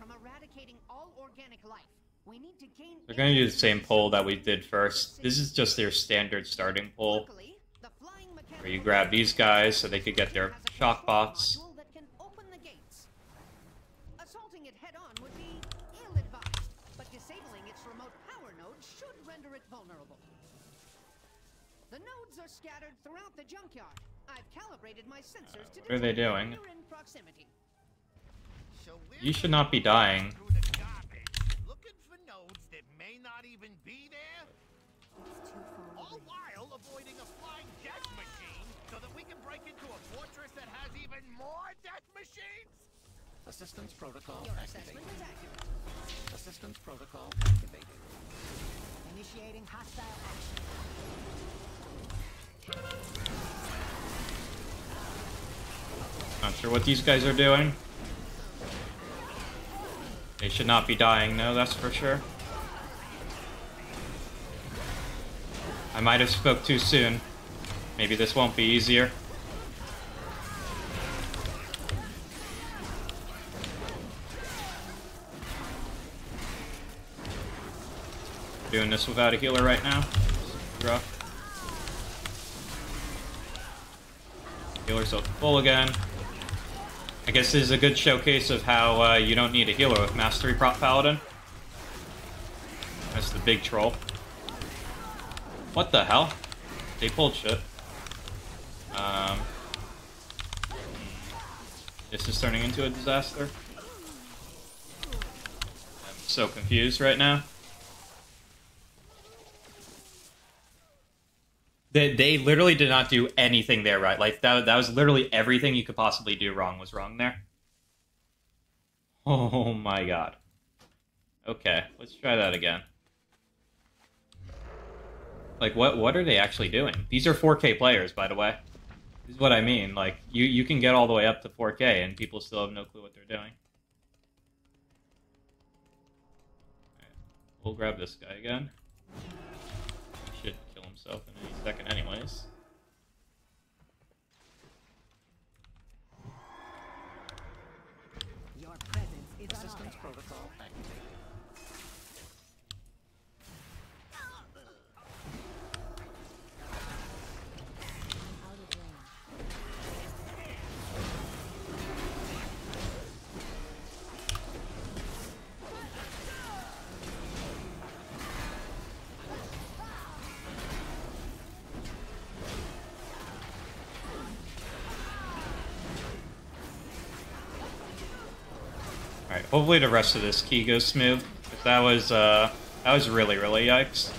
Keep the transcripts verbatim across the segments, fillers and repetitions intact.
from eradicating all organic life. We need to gain. They're going to do the same poll that we did first. This is just their standard starting poll, where you grab these guys so they could get their shock bots. Assaulting it head on would be ill-advised, but disabling its remote power nodes should render it vulnerable. The nodes are scattered throughout the junkyard. I've calibrated my sensors uh, to What are they doing? In proximity. You should not be dying. Looking for nodes that may not even be there. All while avoiding a flying death machine so that we can break into a fortress that has even more death machines. Assistance protocol activated. Assistance protocol activated. Initiating hostile action. Not sure what these guys are doing. They should not be dying, though, that's for sure. I might have spoke too soon. Maybe this won't be easier. Doing this without a healer right now. Rough. Healer's up full again. I guess this is a good showcase of how uh, you don't need a healer with Mastery Prot Paladin. That's the big troll. What the hell? They pulled shit. Um, this is turning into a disaster. I'm so confused right now. They, they literally did not do anything there right. Like, that, that was literally everything you could possibly do wrong was wrong there. Oh my god. Okay, let's try that again. Like, what what are they actually doing? These are four K players, by the way. This is what I mean. Like, you, you can get all the way up to four K, and people still have no clue what they're doing. Alright, we'll grab this guy again. He should kill himself in any second anyways. Your presence is assistance protocol activated. Hopefully the rest of this key goes smooth. If that was uh that was really, really yikes.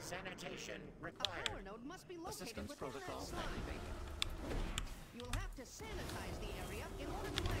Sanitation required. Power node must be located. Assistance protocol activated. You'll have to sanitize the area in order to access it.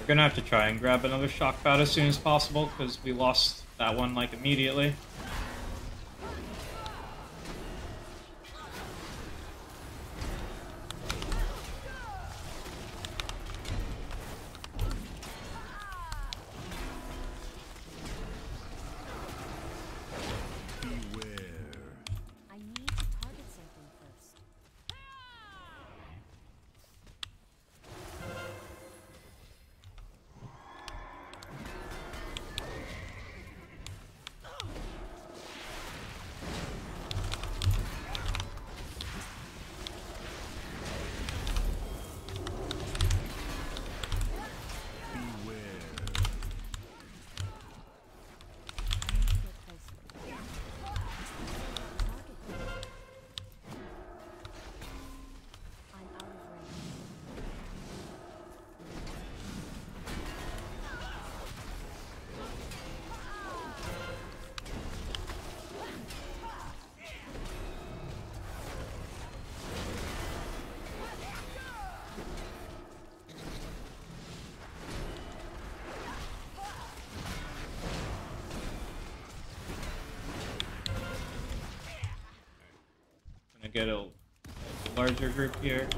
We're gonna have to try and grab another shock pad as soon as possible because we lost that one like immediately. get a, a larger group here.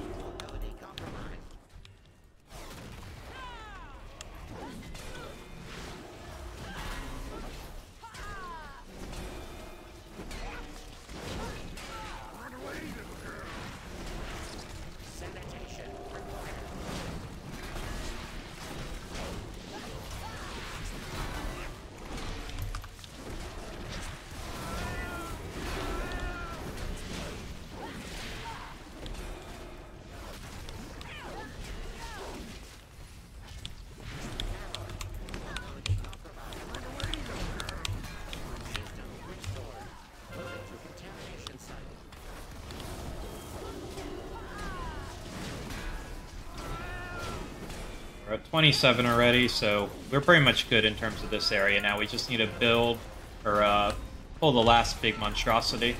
twenty-seven already, so we're pretty much good in terms of this area now. We just need to build or uh, pull the last big monstrosity.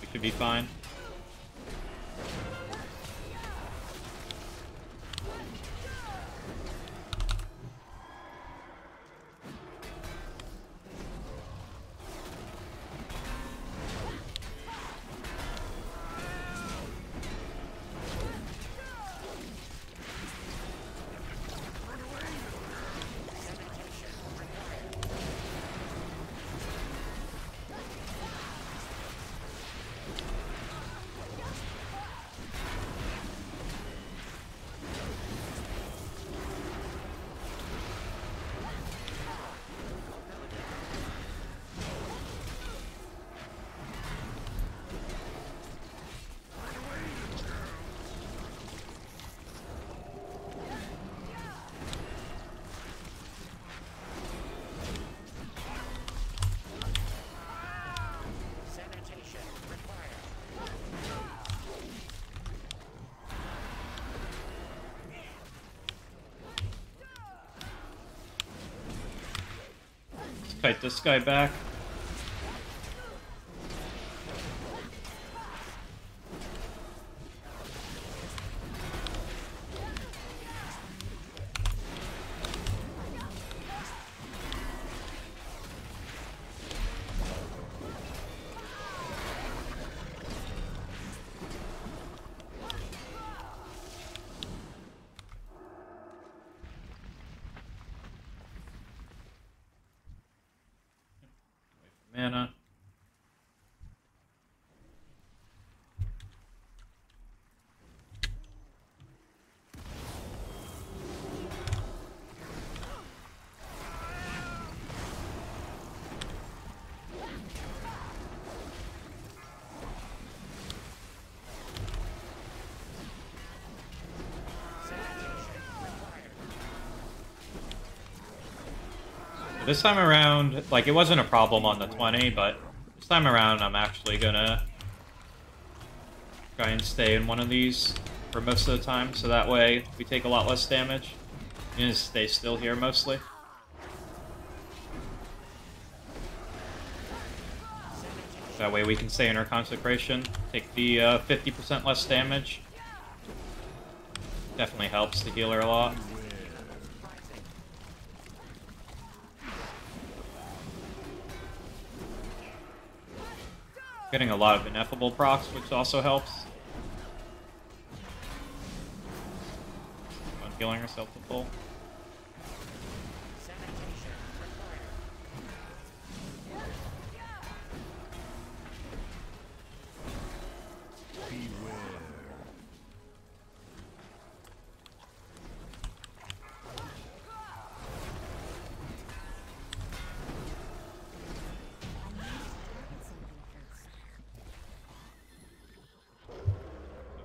We should be fine. Kite this guy back. Mana. This time around, like, it wasn't a problem on the twenty, but this time around I'm actually gonna try and stay in one of these for most of the time, so that way we take a lot less damage. I'm gonna stay still here mostly. That way we can stay in our consecration, take the uh, fifty percent less damage. Definitely helps the healer a lot. Getting a lot of ineffable procs, which also helps. I'm healing herself to full.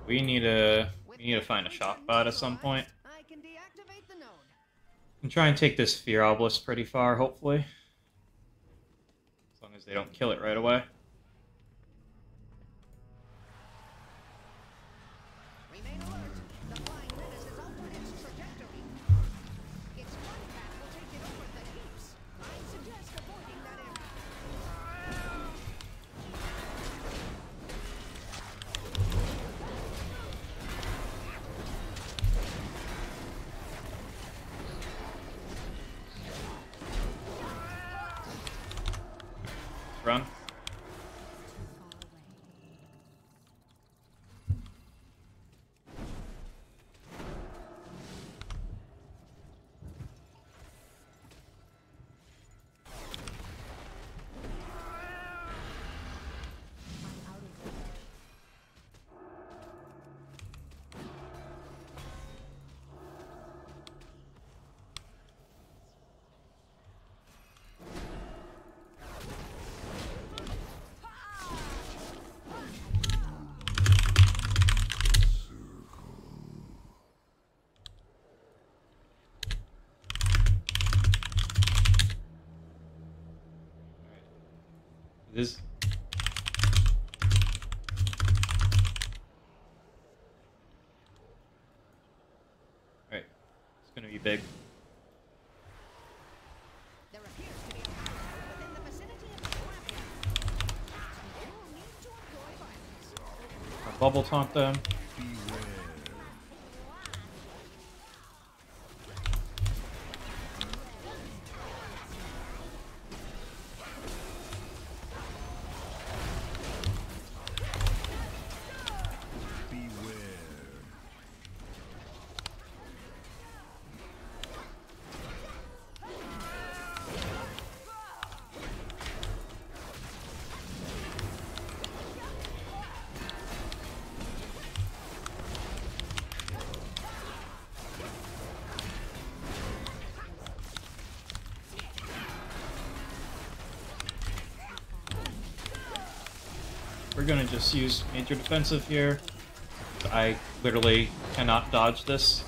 We need to we need to find a shock bot at some point. I can deactivate the node. And try and take this fear obelisk pretty far, hopefully. As long as they don't kill it right away. Remain alert. The flying menace is over its trajectory. Its one path will take it over the heaps. I suggest avoiding that area. Run. This. Alright. It's gonna be big. There appears to be a monster within the vicinity of the champion. You will need to employ violence. I'll bubble taunt them. We're gonna just use major defensive here. I literally cannot dodge this.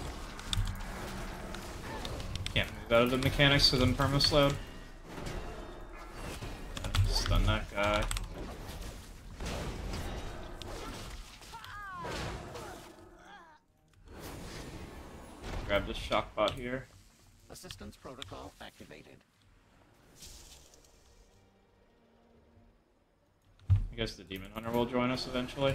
Can't move out of the mechanics because I'm perma-slowed. Stun that guy. Grab this shock bot here. Assistance protocol activated. I guess the demon hunter will join us eventually.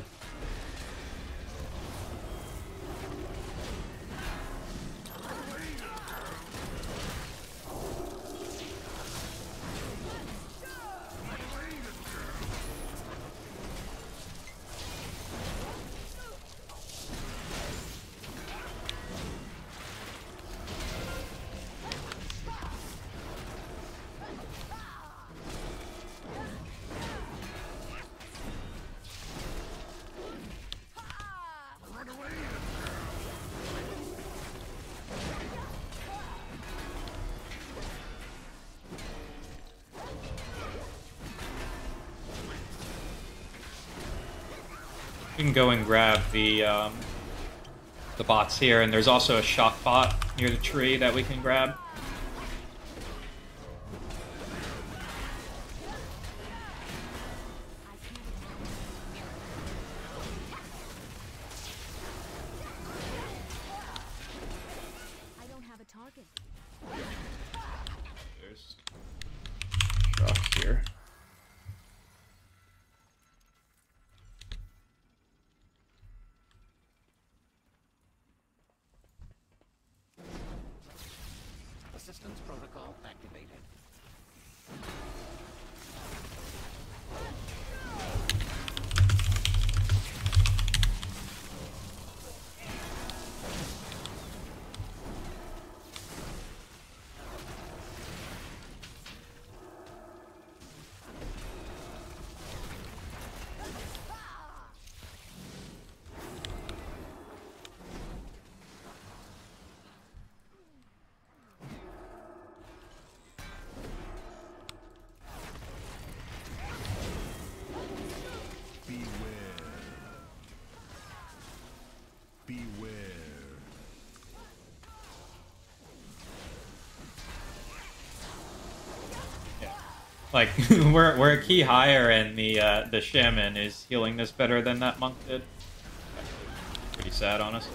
You can go and grab the um, the bots here, and there's also a shock bot near the tree that we can grab. I don't have a target. There's shock here. Assistance protocol activated. Like we're we're a key higher, and the uh, the shaman is healing this better than that monk did. Pretty sad, honestly.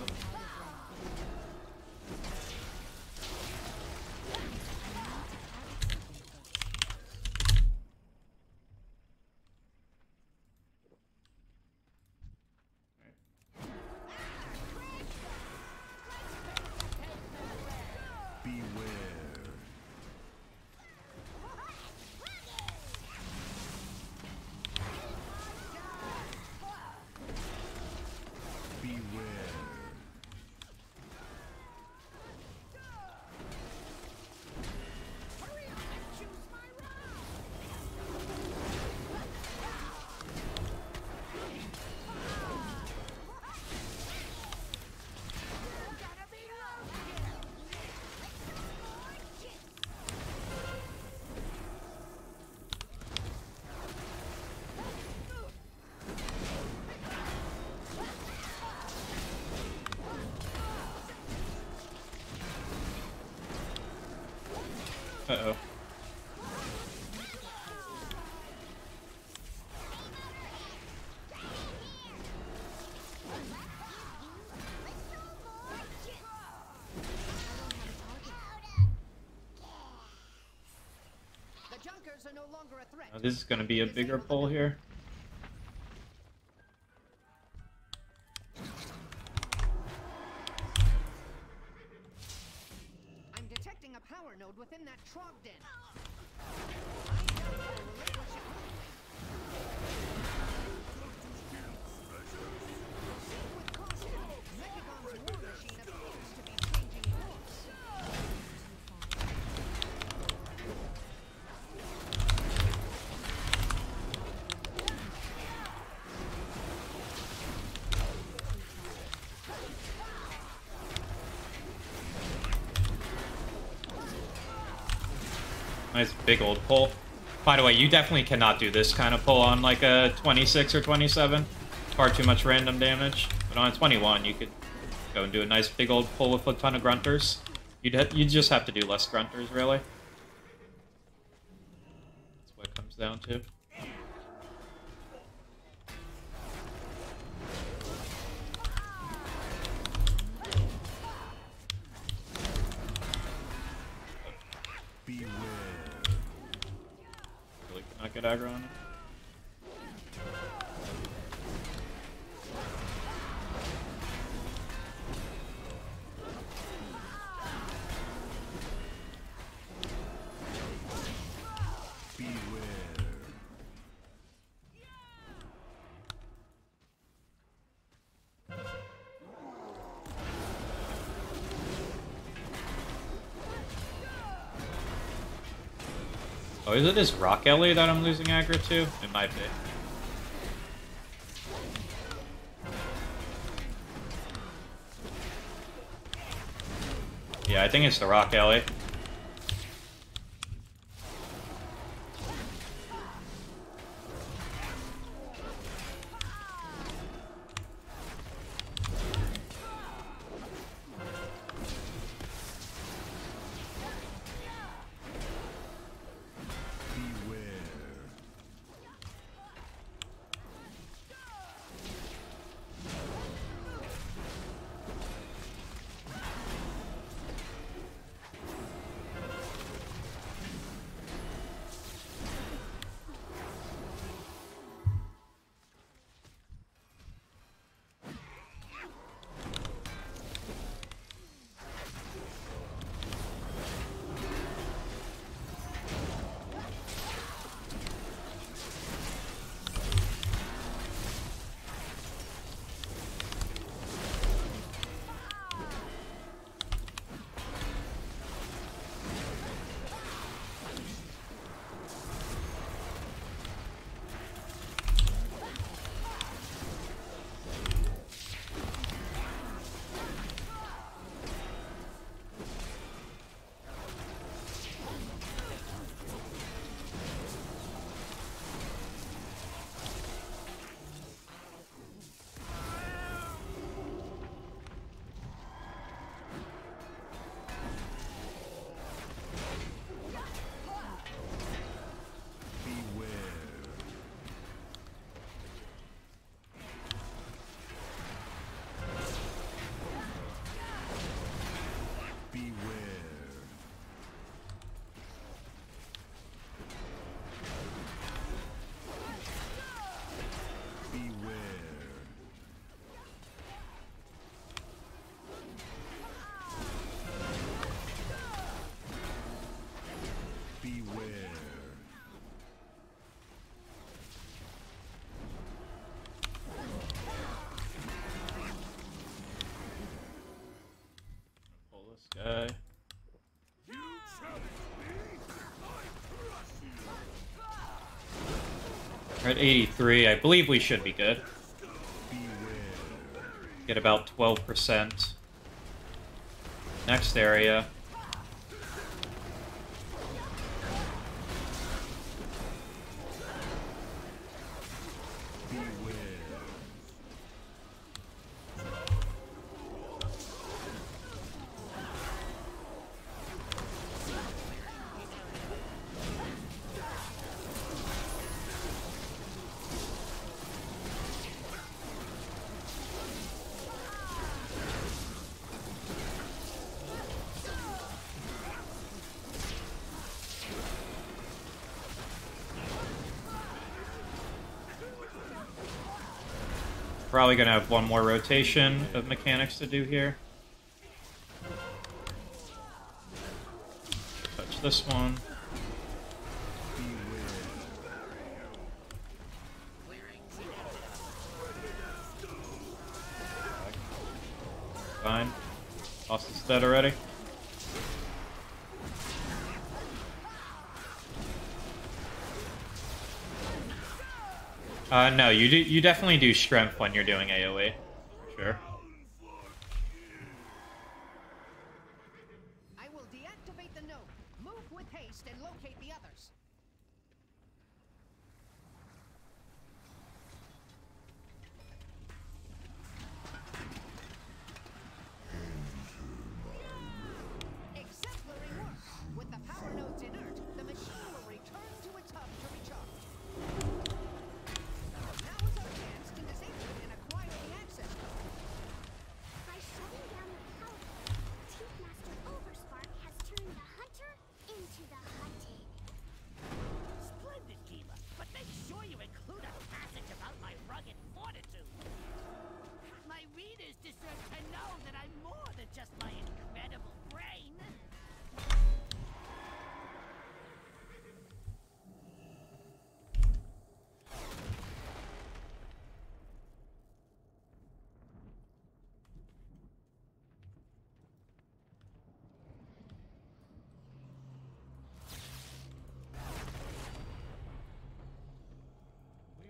Uh-oh. Now this is going to be a bigger pull here. I'm detecting a power node within that trog den. Nice big old pull. By the way, you definitely cannot do this kind of pull on like a twenty-six or twenty-seven. Far too much random damage. But on a twenty-one, you could go and do a nice big old pull with a ton of grunters. You'd ha you just have to do less grunters, really. That's what it comes down to. Get aggro on it. Beware. Oh, is it this rock alley that I'm losing aggro to? It might be. Yeah, I think it's the rock alley. Uh, We're at eighty-three. I believe we should be good. Get about twelve percent. Next area. Probably gonna have one more rotation of mechanics to do here. Touch this one. Fine. Lost his dead already. Uh, no, you do, you definitely do strength when you're doing AoE. Sure. I will deactivate the node. Move with haste and locate the others.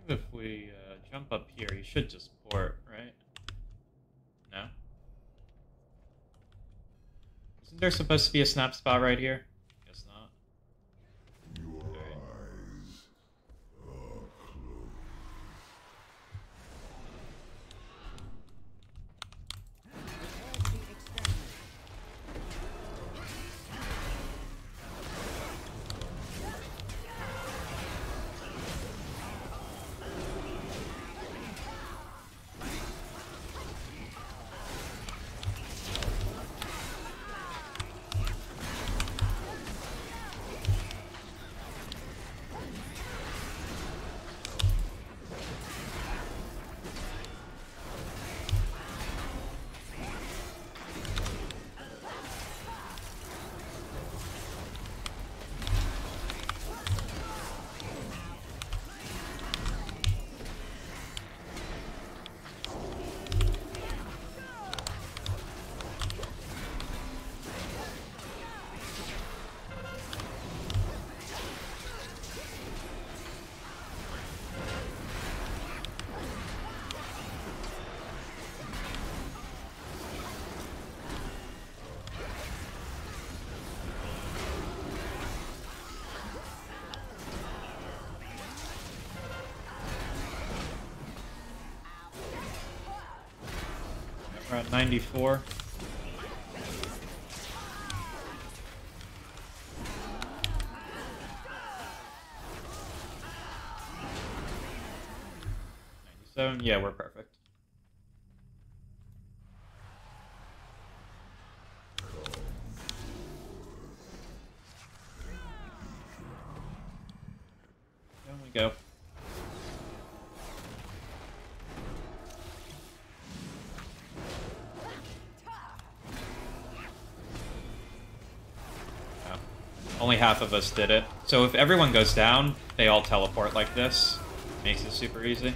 If we uh, jump up here, you should just port, right? No? Isn't there supposed to be a snap spot right here? Guess not. Your right. Eyes are We're at ninety-four. ninety-seven, yeah, we're perfect. Down we go. Only half of us did it. So if everyone goes down, they all teleport like this. Makes it super easy.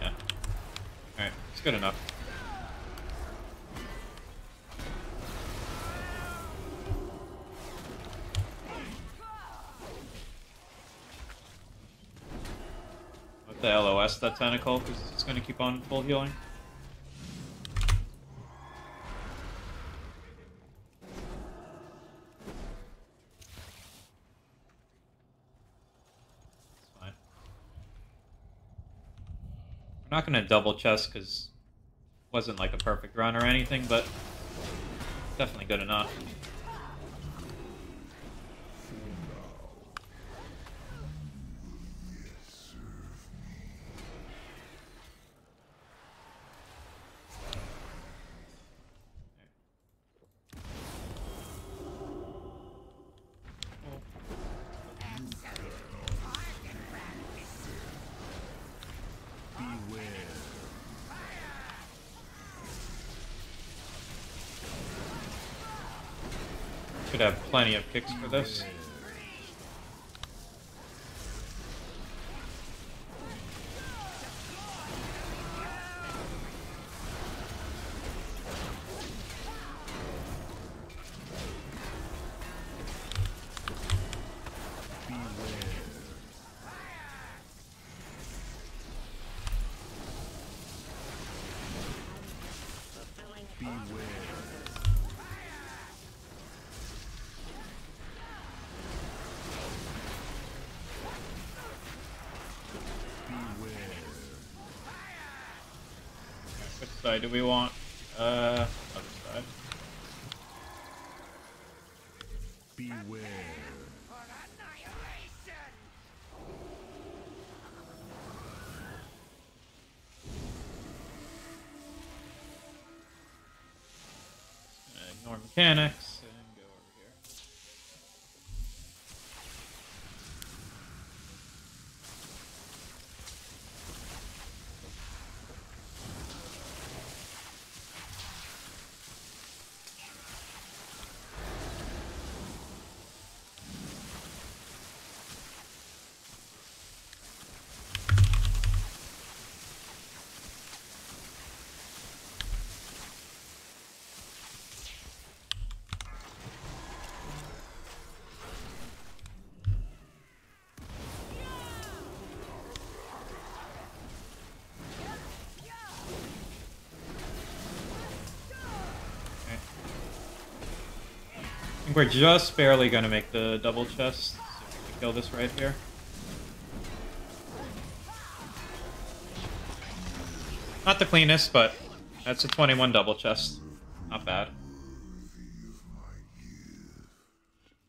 Yeah. Alright, it's good enough. With the L O S, that tentacle, because it's going to keep on full healing. I'm not gonna double chest because it wasn't like a perfect run or anything, but definitely good enough. Cool. should have plenty of kicks for this. Do we want uh other side? Beware. Ignore mechanics. We're just barely gonna make the double chest, so we can kill this right here. Not the cleanest, but that's a twenty-one double chest. Not bad.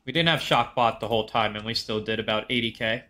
We didn't have shock bot the whole time, and we still did about eighty K.